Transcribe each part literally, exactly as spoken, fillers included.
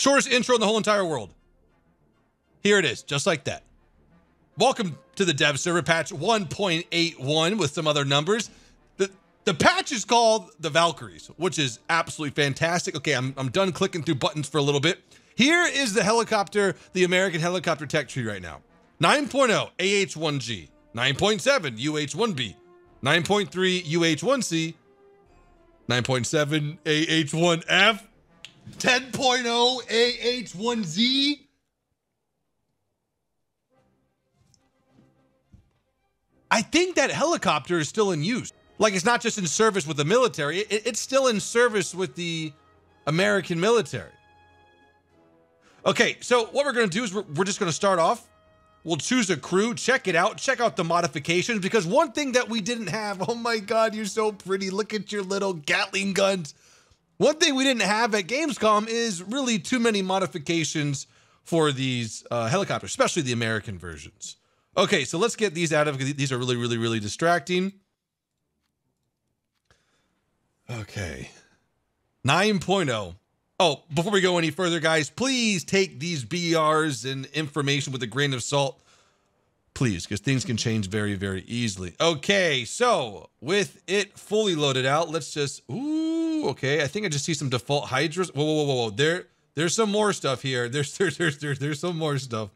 Shortest intro in the whole entire world. Here it is, just like that. Welcome to the dev server patch one point eight one with some other numbers. The, the patch is called the Valkyries, which is absolutely fantastic. Okay, I'm, I'm done clicking through buttons for a little bit. Here is the helicopter, the American helicopter tech tree right now. nine point oh, A H one G. nine point seven, U H one B. nine point three, U H one C. nine point seven, A H one F. ten point oh, A H one Z. I think that helicopter is still in use. Like, it's not just in service with the military, it, it's still in service with the American military. Okay, so what we're gonna do is we're, we're just gonna start off. We'll choose a crew, check it out, check out the modifications, because one thing that we didn't have, oh my God, you're so pretty. Look at your little Gatling guns. One thing we didn't have at Gamescom is really too many modifications for these uh, helicopters, especially the American versions. Okay, so let's get these out of, because these are really, really, really distracting. Okay, nine point oh. Oh, before we go any further, guys, please take these B Rs and information with a grain of salt, please, because things can change very, very easily. Okay, so with it fully loaded out, let's just, ooh, okay, I think I just see some default Hydras. Whoa, whoa, whoa, whoa, there, there's some more stuff here. There's, there's, there's, there's, there's some more stuff.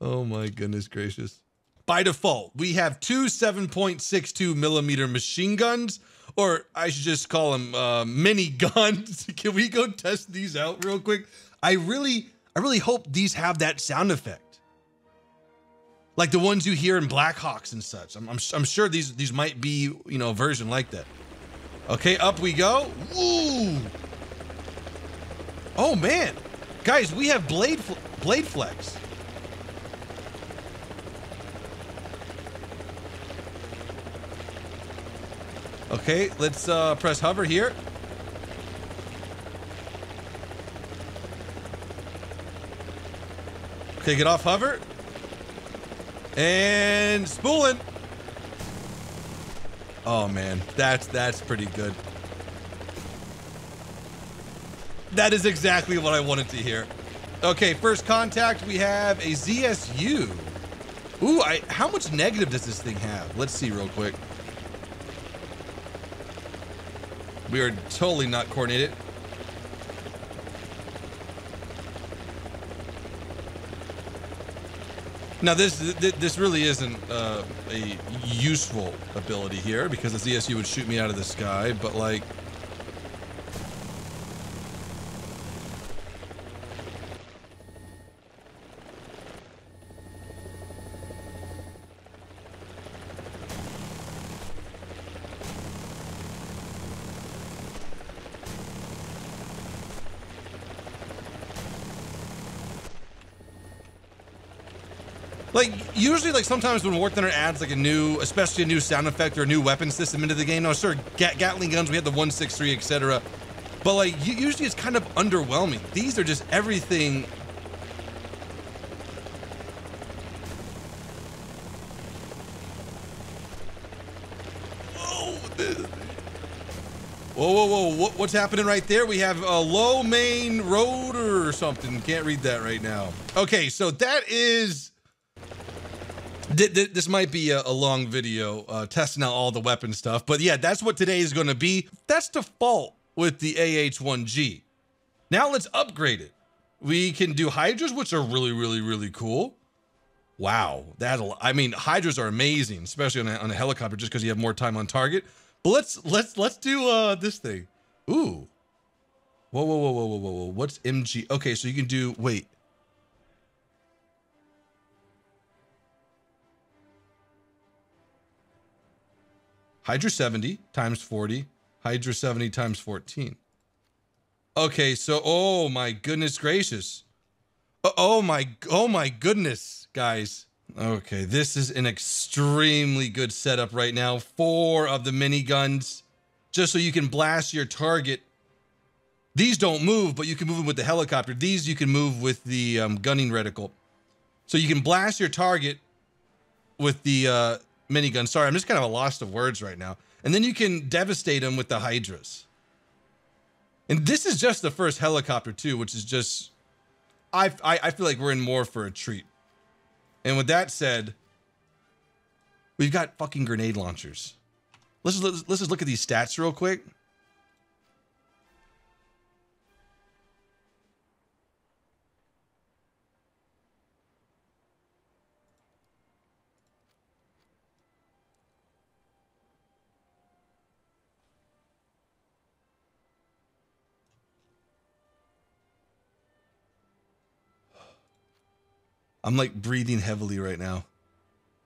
Oh my goodness gracious. By default, we have two seven point six two millimeter machine guns, or I should just call them uh, mini guns. Can we go test these out real quick? I really, I really hope these have that sound effect, like the ones you hear in Blackhawks and such. I'm, I'm, I'm sure these, these might be, you know, a version like that. Okay, up we go. Ooh. Oh man, guys, we have blade, fl blade flex. Okay, let's uh, press hover here. Okay, get off hover. And spooling. Oh man, that's, that's pretty good. That is exactly what I wanted to hear. Okay, first contact, we have a Z S U. Ooh, I, how much negative does this thing have? Let's see real quick. We are totally not coordinated. Now this this really isn't uh, a useful ability here, because the Z S U would shoot me out of the sky, but like, Like, usually, like, sometimes when War Thunder adds, like, a new, especially a new sound effect or a new weapon system into the game, now, sure, Gat Gatling guns, we had the one six three, et cetera. But, like, usually it's kind of underwhelming. These are just everything. Whoa, whoa, whoa, whoa. What, what's happening right there? We have a low main rotor or something. Can't read that right now. Okay, so that is... This might be a long video uh, testing out all the weapon stuff, but yeah, that's what today is going to be. That's default with the A H one G. Now let's upgrade it. We can do Hydras, which are really, really, really cool. Wow, that'll, I mean, Hydras are amazing, especially on a, on a helicopter, just because you have more time on target. But let's let's let's do uh, this thing. Ooh, whoa, whoa, whoa, whoa, whoa, whoa! What's M G? Okay, so you can do wait. Hydra seventy times forty, Hydra seventy times fourteen. Okay, so, oh my goodness gracious. Oh, oh my, oh my goodness, guys. Okay, this is an extremely good setup right now. Four of the miniguns, just so you can blast your target. These don't move, but you can move them with the helicopter. These you can move with the um, gunning reticle. So you can blast your target with the, uh, minigun. Sorry, I'm just kind of a loss of words right now. And then you can devastate them with the Hydras. And this is just the first helicopter too, which is just, I, I, I feel like we're in more for a treat. And with that said, we've got fucking grenade launchers. Let's, let's, let's just look at these stats real quick. I'm like breathing heavily right now.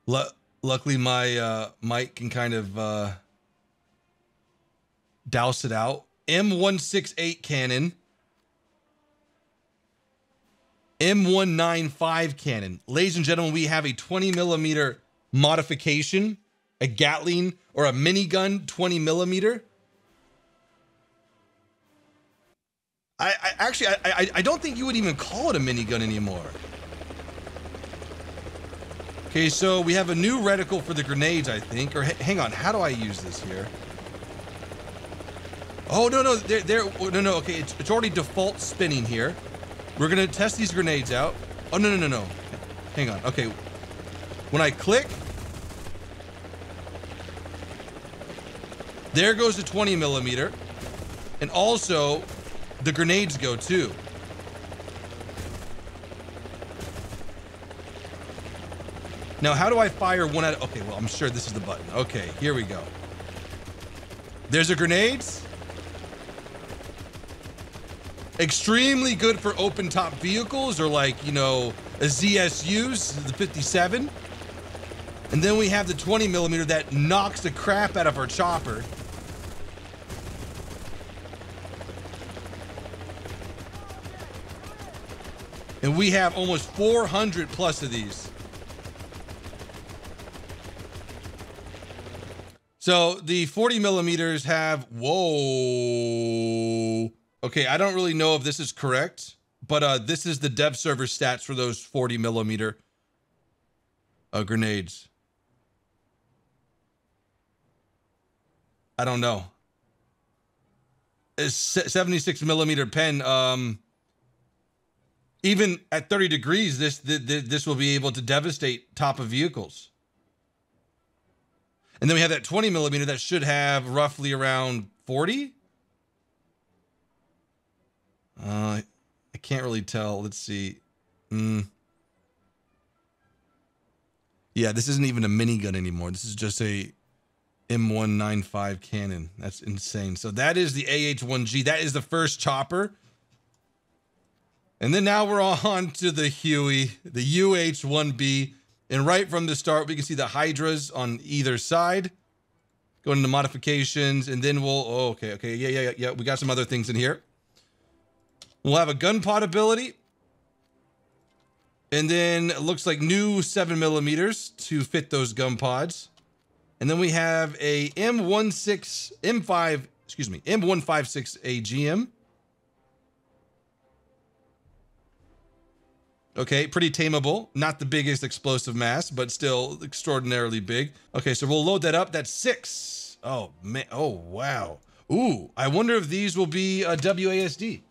L- luckily my uh, mic can kind of uh, douse it out. M one sixty-eight cannon. M one ninety-five cannon. Ladies and gentlemen, we have a twenty millimeter modification, a Gatling or a minigun twenty millimeter. I, I actually, I, I, I don't think you would even call it a minigun anymore. Okay, so we have a new reticle for the grenades, I think. Or hang on, how do I use this here? Oh no, no, there, there, no, no. Okay, it's it's already default spinning here. We're gonna test these grenades out. Oh no, no, no, no. Hang on. Okay, when I click, there goes the twenty millimeter, and also the grenades go too. Now, how do I fire one out of... Okay, well, I'm sure this is the button. Okay, here we go. There's the grenades. Extremely good for open-top vehicles or like, you know, a Z S Us, the fifty-seven. And then we have the twenty millimeter that knocks the crap out of our chopper. And we have almost four hundred plus of these. So the forty millimeters have, whoa. Okay, I don't really know if this is correct, but uh, this is the dev server stats for those forty millimeter uh, grenades. I don't know. It's seventy-six millimeter pen. Um, even at thirty degrees, this, this, this will be able to devastate top of vehicles. And then we have that twenty millimeter that should have roughly around forty. Uh, I can't really tell. Let's see. Mm. Yeah, this isn't even a minigun anymore. This is just a M one ninety-five cannon. That's insane. So that is the A H one G. That is the first chopper. And then now we're on to the Huey, the U H one B. And right from the start, we can see the Hydras on either side. Going into modifications, and then we'll... Oh, okay, okay, yeah, yeah, yeah. We got some other things in here. We'll have a gun pod ability. And then it looks like new seven millimeters to fit those gun pods. And then we have a M one six... M five... Excuse me, M one fifty-six A G M. Okay, pretty tameable. Not the biggest explosive mass, but still extraordinarily big. Okay, so we'll load that up. That's six. Oh, man. Oh, wow. Ooh, I wonder if these will be a W A S D.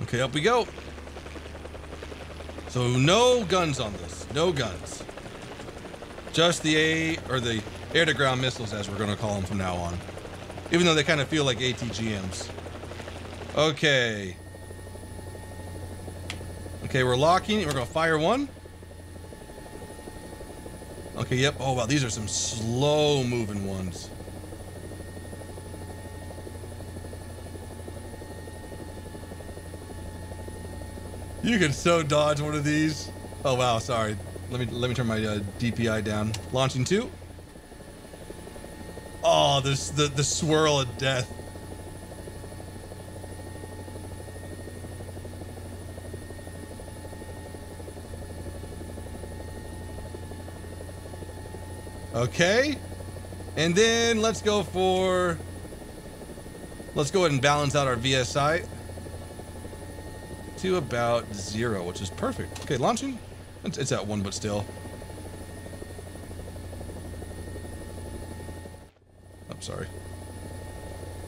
Okay, up we go. So no guns on this. No guns. Just the A or the air-to-ground missiles, as we're going to call them from now on. Even though they kind of feel like A T G Ms. Okay. Okay, we're locking. We're going to fire one. Okay, yep. Oh, wow. These are some slow-moving ones. You can so dodge one of these. Oh, wow. Sorry. Let me let me turn my uh, D P I down. Launching two. Oh, this, the, the swirl of death. Okay, and then let's go for, let's go ahead and balance out our V S I to about zero, which is perfect. Okay, launching, it's, it's at one, but still. I'm sorry.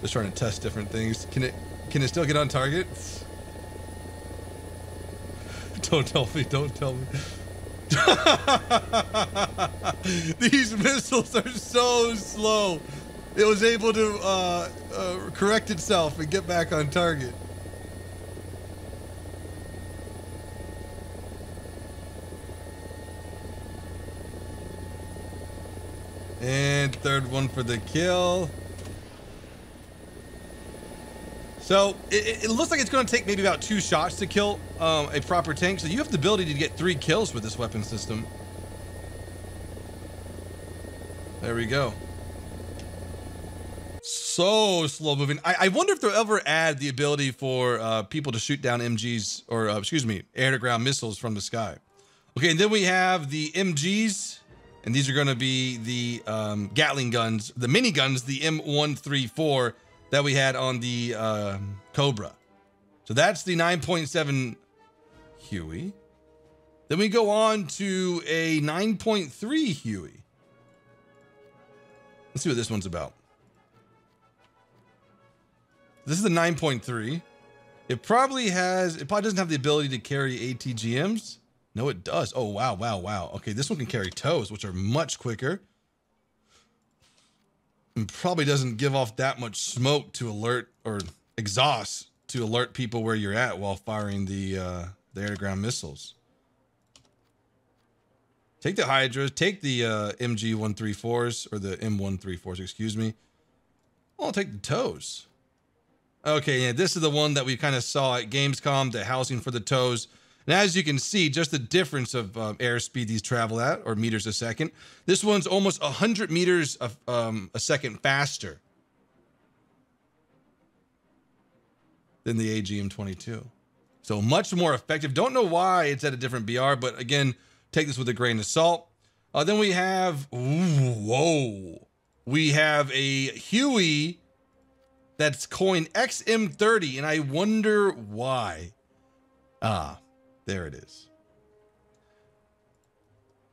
Just trying to test different things. Can it can it still get on target? Don't tell me, don't tell me. These missiles are so slow. It was able to uh, uh, correct itself and get back on target. And third one for the kill. So it, it looks like it's going to take maybe about two shots to kill um, a proper tank. So you have the ability to get three kills with this weapon system. There we go. So slow moving. I, I wonder if they'll ever add the ability for uh, people to shoot down M Gs or, uh, excuse me, air to ground missiles from the sky. Okay, and then we have the M Gs. And these are going to be the um, Gatling guns, the mini guns, the M one thirty-four that we had on the uh, Cobra. So that's the nine point seven Huey. Then we go on to a nine point three Huey. Let's see what this one's about. This is the nine point three. It probably has, it probably doesn't have the ability to carry A T G Ms. No, it does. Oh, wow, wow, wow. Okay, this one can carry tows, which are much quicker. And probably doesn't give off that much smoke to alert or exhaust to alert people where you're at while firing the, uh, the air-to-ground missiles. Take the Hydras, take the uh, M G one thirty-fours, or the M one thirty-fours, excuse me. I'll take the tows. Okay, yeah, this is the one that we kind of saw at Gamescom, the housing for the tows. And as you can see, just the difference of um, airspeed these travel at, or meters a second. This one's almost one hundred meters of, um, a second faster than the A G M twenty-two. So much more effective. Don't know why it's at a different B R, but again, take this with a grain of salt. Uh, then we have, ooh, whoa. We have a Huey that's coined X M thirty, and I wonder why. Ah. There it is.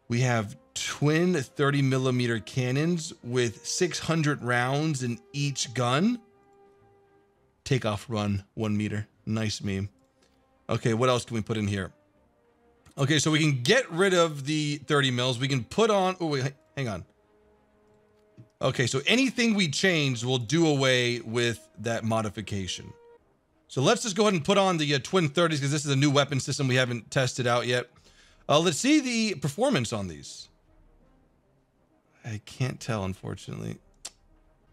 We have twin thirty millimeter cannons with six hundred rounds in each gun. Takeoff run, one meter. Nice meme. Okay, what else can we put in here? Okay, so we can get rid of the thirty mils. We can put on, oh wait, hang on. Okay, so anything we change will do away with that modification. So let's just go ahead and put on the uh, twin thirties because this is a new weapon system we haven't tested out yet. Uh, let's see the performance on these. I can't tell, unfortunately.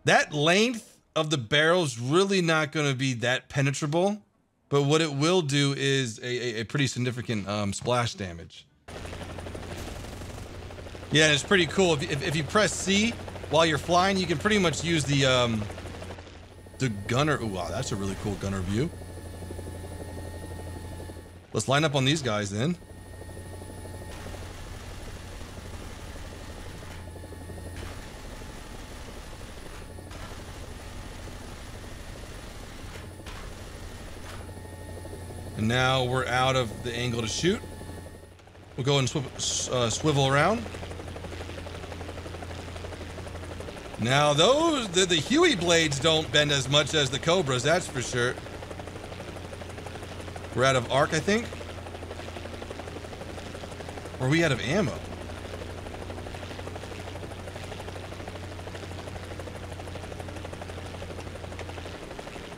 That length of the barrel's really not going to be that penetrable, but what it will do is a, a, a pretty significant um, splash damage. Yeah, and it's pretty cool. If, if, if you press C while you're flying, you can pretty much use the... Um, The gunner, oh wow, that's a really cool gunner view. Let's line up on these guys then. And now we're out of the angle to shoot. We'll go and sw uh, swivel around. Now those, the, the Huey blades don't bend as much as the Cobras, that's for sure. We're out of arc, I think. Or are we out of ammo?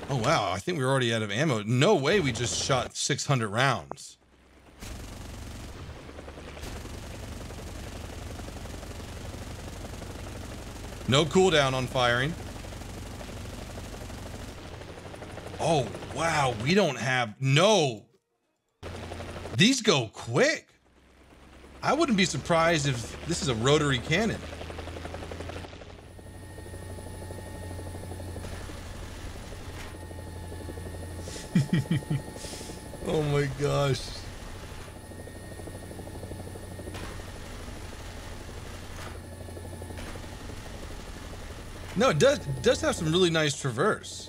Oh wow, I think we were already out of ammo. No way we just shot six hundred rounds. No cooldown on firing. Oh, wow. We don't have... No. These go quick. I wouldn't be surprised if this is a rotary cannon. Oh, my gosh. No, it does, it does have some really nice traverse.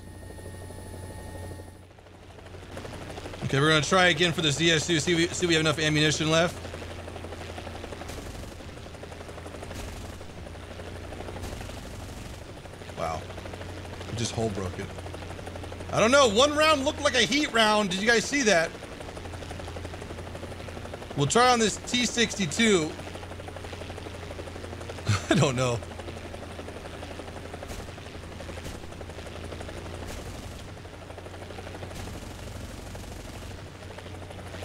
Okay, we're gonna try again for the Z S U, see if we, see if we have enough ammunition left. Wow. Just hole broke it. I don't know. One round looked like a heat round. Did you guys see that? We'll try on this T sixty-two. I don't know.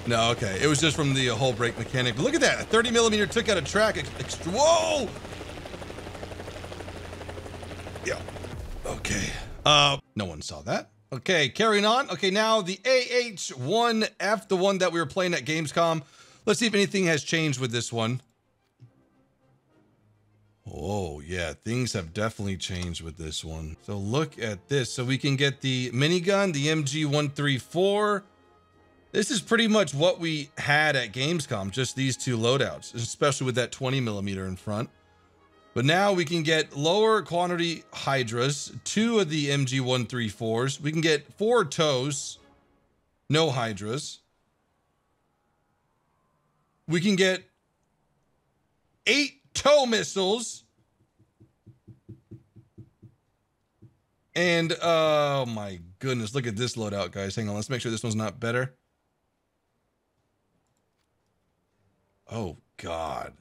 No, okay. It was just from the uh, hole break mechanic. But look at that. A thirty millimeter took out a track. Extra. Whoa! Yeah. Okay. Uh, no one saw that. Okay, carrying on. Okay, now the A H one F, the one that we were playing at Gamescom. Let's see if anything has changed with this one. Oh, yeah. Things have definitely changed with this one. So look at this. So we can get the minigun, the M G one thirty-four. This is pretty much what we had at Gamescom, just these two loadouts, especially with that twenty millimeter in front. But now we can get lower quantity Hydras, two of the M G one thirty-fours. We can get four T O Ws, no Hydras. We can get eight TOW missiles. And, oh my goodness, look at this loadout, guys. Hang on, let's make sure this one's not better. Oh, God.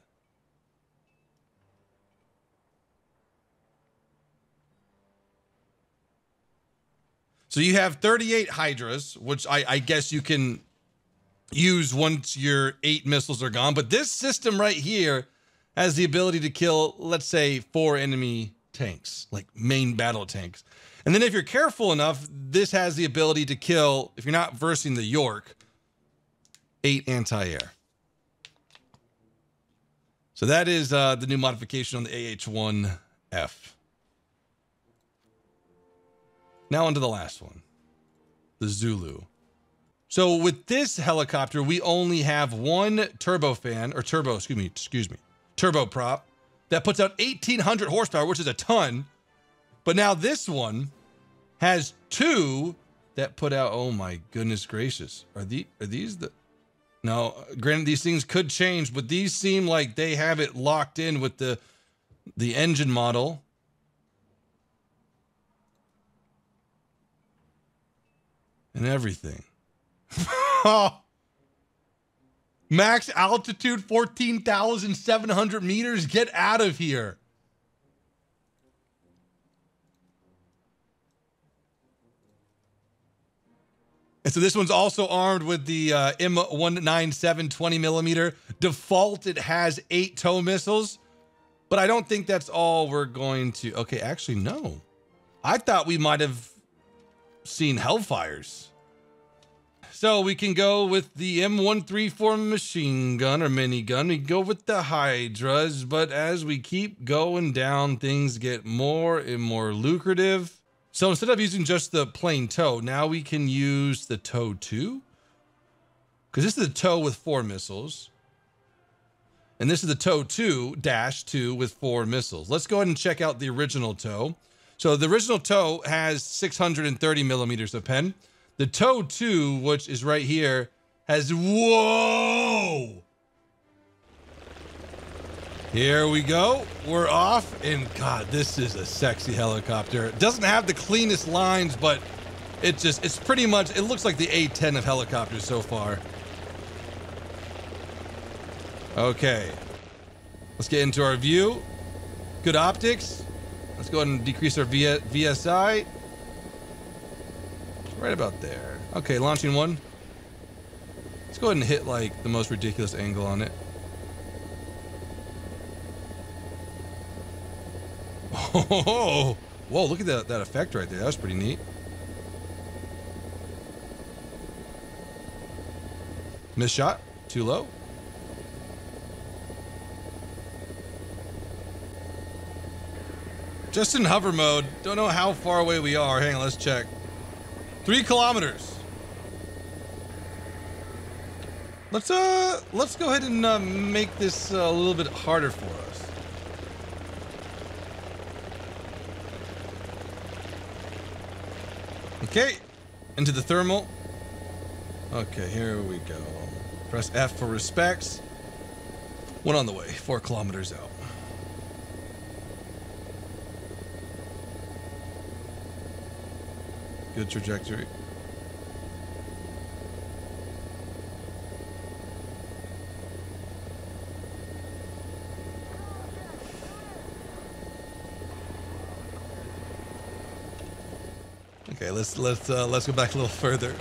So you have thirty-eight Hydras, which I, I guess you can use once your eight missiles are gone. But this system right here has the ability to kill, let's say, four enemy tanks, like main battle tanks. And then if you're careful enough, this has the ability to kill, if you're not versing the York, eight anti-air. So that is uh, the new modification on the A H one F. Now onto the last one, the Zulu. So with this helicopter, we only have one turbofan, or turbo, excuse me, excuse me, turboprop that puts out eighteen hundred horsepower, which is a ton. But now this one has two that put out, oh my goodness gracious. Are the, are these the... Now, granted, these things could change, but these seem like they have it locked in with the the engine model. And everything. Max altitude, fourteen thousand seven hundred meters. Get out of here. And so this one's also armed with the uh, M one ninety-seven twenty millimeter. Default, it has eight TOW missiles, but I don't think that's all we're going to... Okay, actually, no. I thought we might have seen Hellfires. So we can go with the M one thirty-four machine gun or minigun. We can go with the Hydras, but as we keep going down, things get more and more lucrative. So instead of using just the plain TOW, now we can use the TOW two. Because this is the TOW with four missiles. And this is the TOW two dash two with four missiles. Let's go ahead and check out the original TOW. So the original TOW has six hundred thirty millimeters of pen. The TOW two, which is right here, has... Whoa! Here we go. We're off. And God, this is a sexy helicopter. It doesn't have the cleanest lines, but it just, it's pretty much, it looks like the A ten of helicopters so far. Okay. Let's get into our view. Good optics. Let's go ahead and decrease our V S I. Right about there. Okay, launching one. Let's go ahead and hit like the most ridiculous angle on it. Oh, whoa, look at that, that effect right there. That was pretty neat. Missed shot, too low. Just in hover mode. Don't know how far away we are. Hang on, let's check. Three kilometers. Let's, uh, let's go ahead and uh, make this uh, a little bit harder for us. Okay, into the thermal. Okay, here we go. Press F for respects. One on the way, four kilometers out. good trajectory. Okay, let's let's uh, let's go back a little further.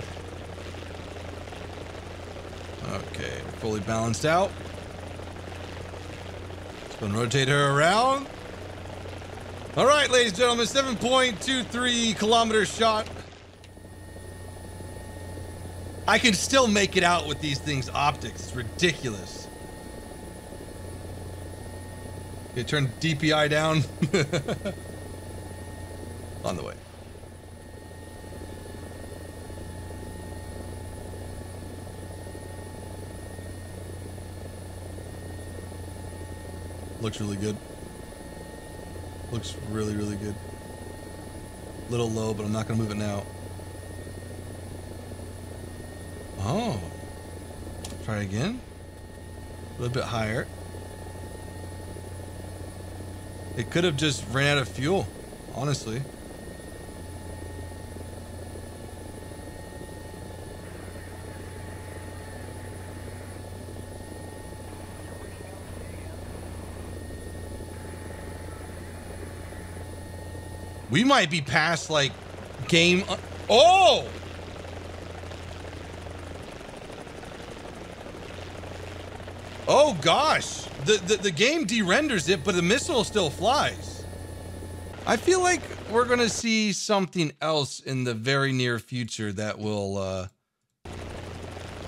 Okay, fully balanced out. Let's go and rotate her around. All right, ladies and gentlemen, seven point two three kilometer shot. I can still make it out with these things' optics. It's ridiculous. Okay, turn D P I down. On the way. Looks really good. Looks really, really good. A little low, but I'm not gonna move it now. Oh. Try again. A little bit higher. It could have just ran out of fuel, honestly. We might be past, like, game... Oh! Oh, gosh. The, the, the game de-renders it, but the missile still flies. I feel like we're going to see something else in the very near future that will uh,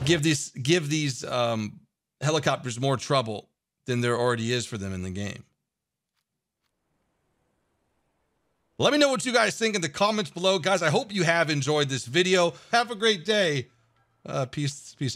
give these, give these um, helicopters more trouble than there already is for them in the game. Let me know what you guys think in the comments below. Guys, I hope you have enjoyed this video. Have a great day. Uh, peace. Peace.